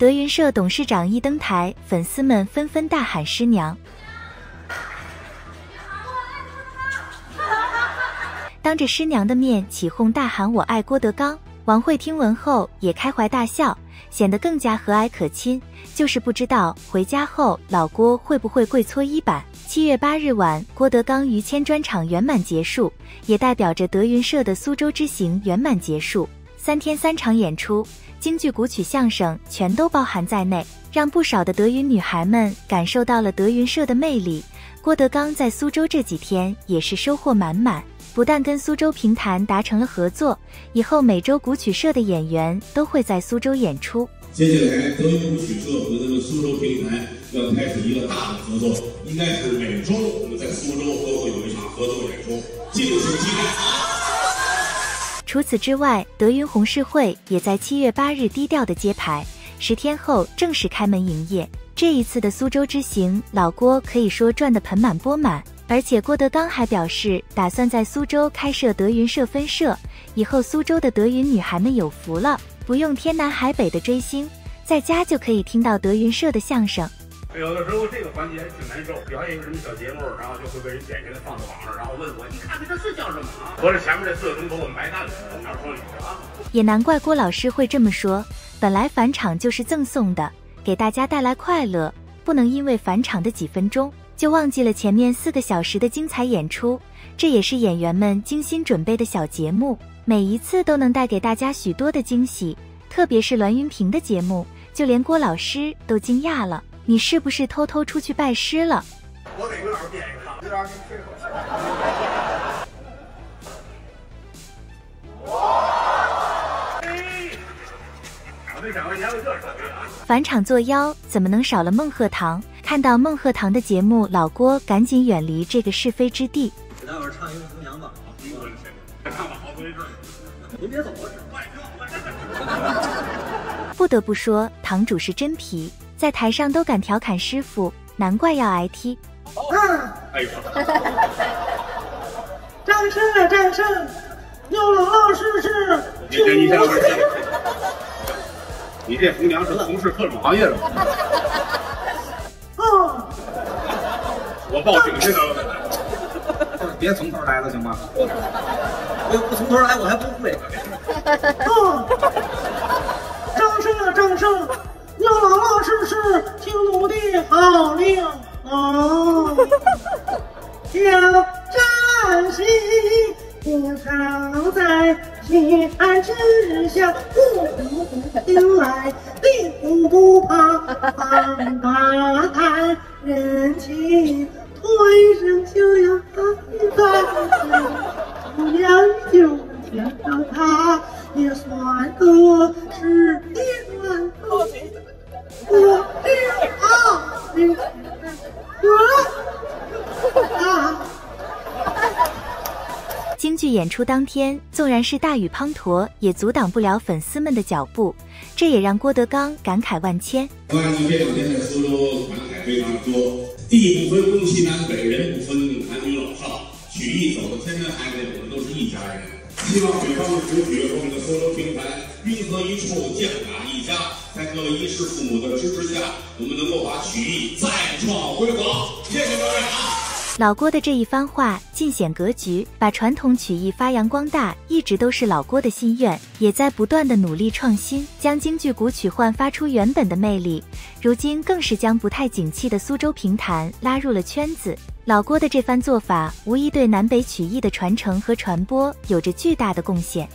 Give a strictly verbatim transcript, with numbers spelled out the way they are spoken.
德云社董事长一登台，粉丝们纷纷大喊“师娘”。当着师娘的面起哄大喊“我爱郭德纲”。王慧听闻后也开怀大笑，显得更加和蔼可亲。就是不知道回家后老郭会不会跪搓衣板。七月八日晚，郭德纲于谦专场圆满结束，也代表着德云社的苏州之行圆满结束。三天三场演出，京剧、古曲、相声全都包含在内，让不少的德云女孩们感受到了德云社的魅力。郭德纲在苏州这几天也是收获满满。 不但跟苏州评弹达成了合作，以后每周古曲社的演员都会在苏州演出。接下来，德云古曲社和咱们苏州评弹要开始一个大的合作，应该是每周我们在苏州都会有一场合作演出，敬请期待。除此之外，德云红事会也在七月八日低调的揭牌，十天后正式开门营业。这一次的苏州之行，老郭可以说赚得盆满钵满。 而且郭德纲还表示，打算在苏州开设德云社分社，以后苏州的德云女孩们有福了，不用天南海北的追星，在家就可以听到德云社的相声。有的时候这个环节挺难受，表演一个什么小节目，然后就会被人点开来放到网上，然后问我，你看看这是叫什么啊？合着前面这四个钟头我们白干了，哪说理去啊？也难怪郭老师会这么说，本来返场就是赠送的，给大家带来快乐，不能因为返场的几分钟 就忘记了前面四个小时的精彩演出，这也是演员们精心准备的小节目，每一次都能带给大家许多的惊喜。特别是栾云平的节目，就连郭老师都惊讶了：“你是不是偷偷出去拜师了？”我给郭老师点一个，郭老师吹口琴。我没想到演过这手艺啊！返场作妖怎么能少了孟鹤堂？ 看到孟鹤堂的节目，老郭赶紧远离这个是非之地。给大伙儿唱一个《姑娘》吧。您别走啊！不得不说，堂主是真皮，在台上都敢调侃师傅，难怪要挨踢。嗯，哎呦！战胜战胜，又冷又湿湿。你这一下，你这姑娘是从事特种行业的吗？ 我报警去了，别从头来了，行吗？我要不从头来，我还不会。张胜，张胜，要老老实实听奴的号令啊！要珍惜，别藏在黑暗之下，不听来，并不怕，放大胆，人情。 我一生就要他一半，姑娘就见到他，也算个是一段好戏。我知道，我啊。京剧演出当天，纵然是大雨滂沱，也阻挡不了粉丝们的脚步，这也让郭德纲感慨万千。我感觉这两天在苏州感慨非常多。 地不分东西南北，人不分男女老少，曲艺走到天南海北，我们都是一家人。希望北方的古曲和我们的苏州评弹糅合一处，匠打一家。在各位衣食父母的支持下，我们能够把曲艺再创辉煌。谢谢各位啊！老郭的这一番话尽显格局，把传统曲艺发扬光大，一直都是老郭的心愿，也在不断的努力创新，将京剧古曲焕发出原本的魅力。如今更是将不太景气的苏州评弹拉入了圈子。老郭的这番做法，无疑对南北曲艺的传承和传播有着巨大的贡献。